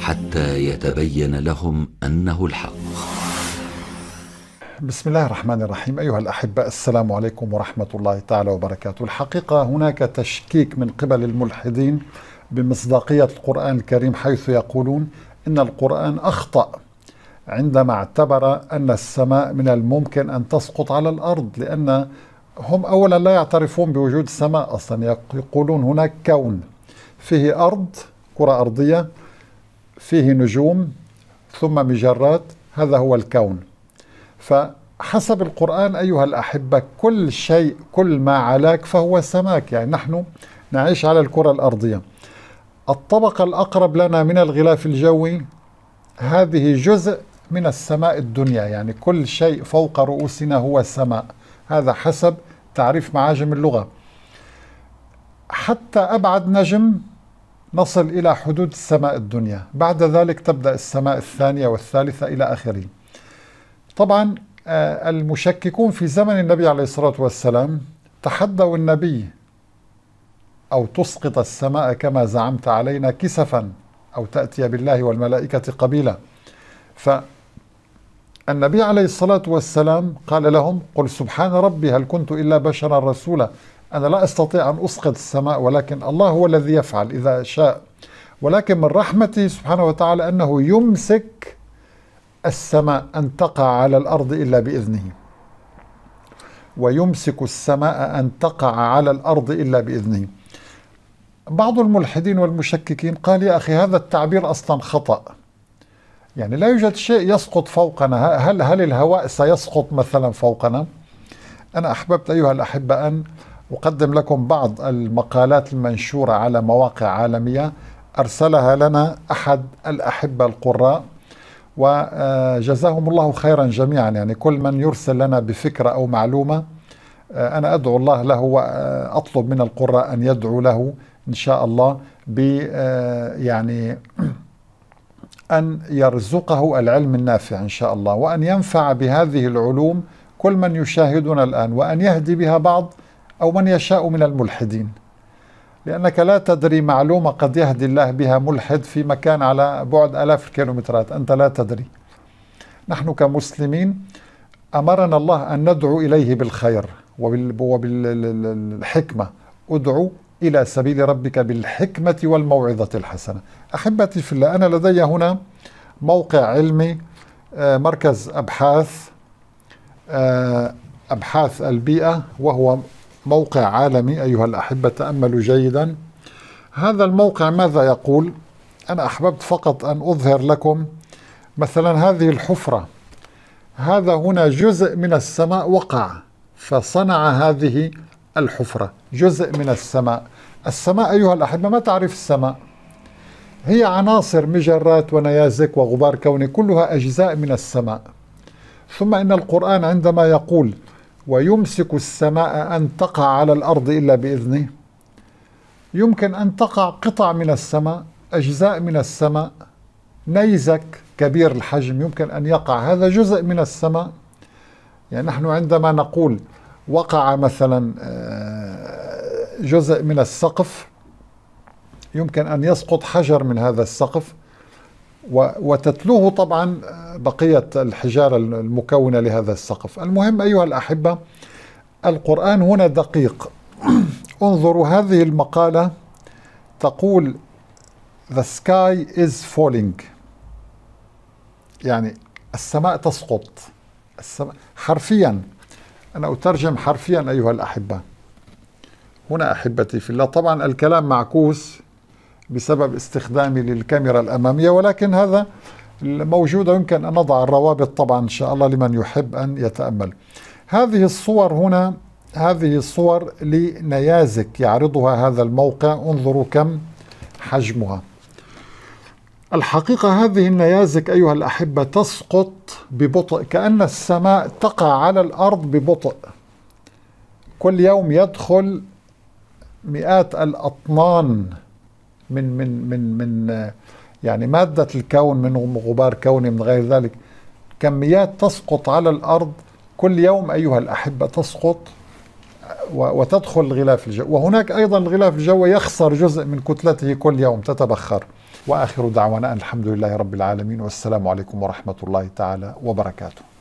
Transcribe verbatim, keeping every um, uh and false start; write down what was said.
حتى يتبين لهم أنه الحق. بسم الله الرحمن الرحيم. أيها الأحبة، السلام عليكم ورحمة الله تعالى وبركاته. الحقيقة هناك تشكيك من قبل الملحدين بمصداقية القرآن الكريم، حيث يقولون إن القرآن أخطأ عندما اعتبر أن السماء من الممكن أن تسقط على الأرض، لأن هم أولا لا يعترفون بوجود السماء أصلا، يقولون هناك كون فيه أرض، كرة أرضية، فيه نجوم ثم مجرات، هذا هو الكون. فحسب القرآن أيها الأحبة كل شيء، كل ما علاك فهو سماك، يعني نحن نعيش على الكرة الأرضية. الطبقة الأقرب لنا من الغلاف الجوي هذه جزء من السماء الدنيا، يعني كل شيء فوق رؤوسنا هو السماء، هذا حسب تعريف معاجم اللغة. حتى أبعد نجم نصل إلى حدود السماء الدنيا، بعد ذلك تبدأ السماء الثانية والثالثة إلى آخره. طبعا المشككون في زمن النبي عليه الصلاة والسلام تحدوا النبي أو تسقط السماء كما زعمت علينا كسفا أو تأتي بالله والملائكة قبيلا. فالنبي عليه الصلاة والسلام قال لهم: قل سبحان ربي هل كنت إلا بشرا رسولا، أنا لا أستطيع أن أسقط السماء، ولكن الله هو الذي يفعل إذا شاء، ولكن من رحمته سبحانه وتعالى أنه يمسك السماء أن تقع على الأرض إلا بإذنه، ويمسك السماء أن تقع على الأرض إلا بإذنه. بعض الملحدين والمشككين قال: يا أخي هذا التعبير أصلا خطأ، يعني لا يوجد شيء يسقط فوقنا، هل, هل الهواء سيسقط مثلا فوقنا؟ أنا أحببت أيها الأحبة أن أقدم لكم بعض المقالات المنشورة على مواقع عالمية أرسلها لنا أحد الأحبة القراء، وجزاهم الله خيرا جميعا. يعني كل من يرسل لنا بفكرة أو معلومة أنا أدعو الله له، وأطلب من القراء أن يدعو له إن شاء الله ب يعني أن يرزقه العلم النافع إن شاء الله، وأن ينفع بهذه العلوم كل من يشاهدنا الآن، وأن يهدي بها بعض أو من يشاء من الملحدين، لأنك لا تدري، معلومة قد يهدي الله بها ملحد في مكان على بعد آلاف الكيلومترات، أنت لا تدري. نحن كمسلمين أمرنا الله أن ندعو إليه بالخير وبالحكمة، أدعو إلى سبيل ربك بالحكمة والموعظة الحسنة. أحبتي في الله، أنا لدي هنا موقع علمي، مركز أبحاث أبحاث البيئة، وهو موقع عالمي أيها الأحبة، تأملوا جيدا. هذا الموقع ماذا يقول؟ أنا أحببت فقط أن أظهر لكم مثلا هذه الحفرة، هذا هنا جزء من السماء وقع فصنع هذه الحفرة، جزء من السماء. السماء أيها الأحبة، ما تعرف السماء؟ هي عناصر، مجرات ونيازك وغبار كوني، كلها أجزاء من السماء. ثم إن القرآن عندما يقول ويمسك السماء أن تقع على الأرض إلا بإذنه، يمكن أن تقع قطع من السماء، أجزاء من السماء، نيزك كبير الحجم يمكن أن يقع، هذا جزء من السماء. يعني نحن عندما نقول وقع مثلا جزء من السقف، يمكن أن يسقط حجر من هذا السقف وتتلوه طبعا بقية الحجارة المكونة لهذا السقف. المهم أيها الأحبة، القرآن هنا دقيق. انظروا هذه المقالة تقول The sky is falling، يعني السماء تسقط، السماء حرفيا. أنا أترجم حرفيا أيها الأحبة هنا أحبتي في الله، طبعا الكلام معكوس بسبب استخدامي للكاميرا الأمامية، ولكن هذا موجود، يمكن أن نضع الروابط طبعا إن شاء الله لمن يحب أن يتأمل. هذه الصور هنا، هذه الصور لنيازك يعرضها هذا الموقع، انظروا كم حجمها. الحقيقة هذه النيازك أيها الأحبة تسقط ببطء، كأن السماء تقع على الأرض ببطء. كل يوم يدخل مئات الأطنان من من من من يعني مادة الكون، من غبار كوني، من غير ذلك، كميات تسقط على الأرض كل يوم أيها الأحبة، تسقط وتدخل الغلاف الجوي. وهناك أيضا الغلاف الجوي يخسر جزء من كتلته كل يوم، تتبخر. وآخر دعوانا الحمد لله رب العالمين، والسلام عليكم ورحمة الله تعالى وبركاته.